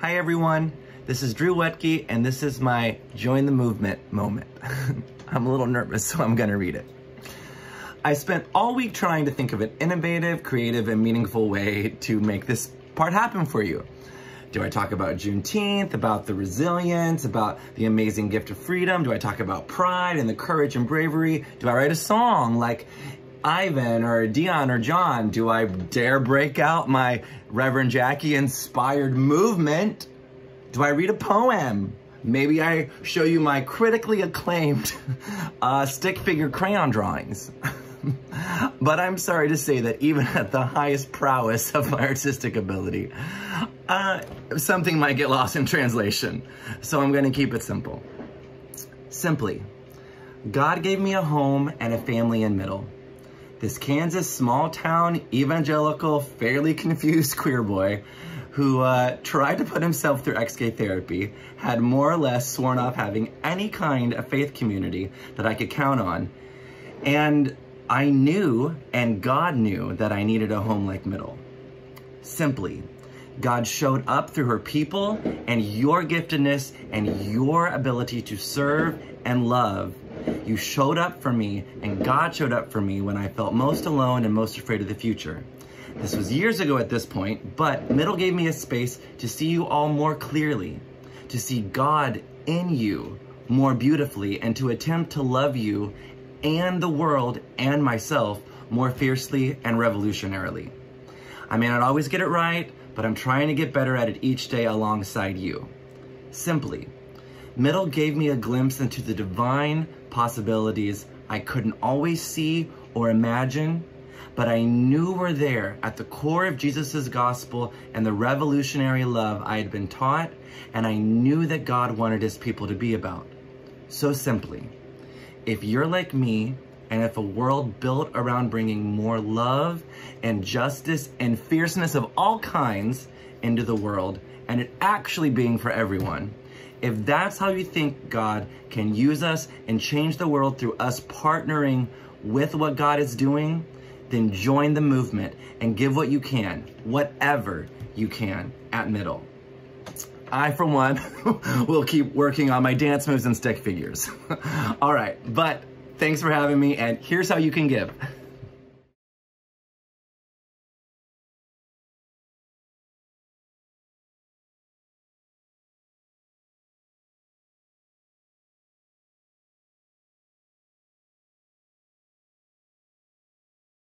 Hi everyone, this is Drew Wutke, and this is my Join the Movement moment. I'm a little nervous, so I'm gonna read it. I spent all week trying to think of an innovative, creative, and meaningful way to make this part happen for you. Do I talk about Juneteenth, about the resilience, about the amazing gift of freedom? Do I talk about pride and the courage and bravery? Do I write a song like Ivan or Dion or John? Do I dare break out my Reverend Jackie inspired movement? Do I read a poem? Maybe I show you my critically acclaimed stick figure crayon drawings. But I'm sorry to say that even at the highest prowess of my artistic ability, something might get lost in translation. So I'm gonna keep it simple. Simply, God gave me a home and a family in Middle. This Kansas small town, evangelical, fairly confused queer boy who tried to put himself through ex-gay therapy had more or less sworn off having any kind of faith community that I could count on. And I knew, and God knew, that I needed a home like Middle. Simply, God showed up through her people and your giftedness and your ability to serve and love. You showed up for me, and God showed up for me when I felt most alone and most afraid of the future. This was years ago at this point, but Middle gave me a space to see you all more clearly, to see God in you more beautifully, and to attempt to love you and the world and myself more fiercely and revolutionarily. I may not always get it right, but I'm trying to get better at it each day alongside you. Simply, Middle gave me a glimpse into the divine possibilities I couldn't always see or imagine, but I knew were there at the core of Jesus's gospel and the revolutionary love I had been taught, and I knew that God wanted his people to be about. So simply, if you're like me, and if a world built around bringing more love and justice and fierceness of all kinds into the world, and it actually being for everyone, if that's how you think God can use us and change the world through us partnering with what God is doing, then join the movement and give what you can, whatever you can, at Middle. I, for one, will keep working on my dance moves and stick figures. All right, but thanks for having me, and here's how you can give.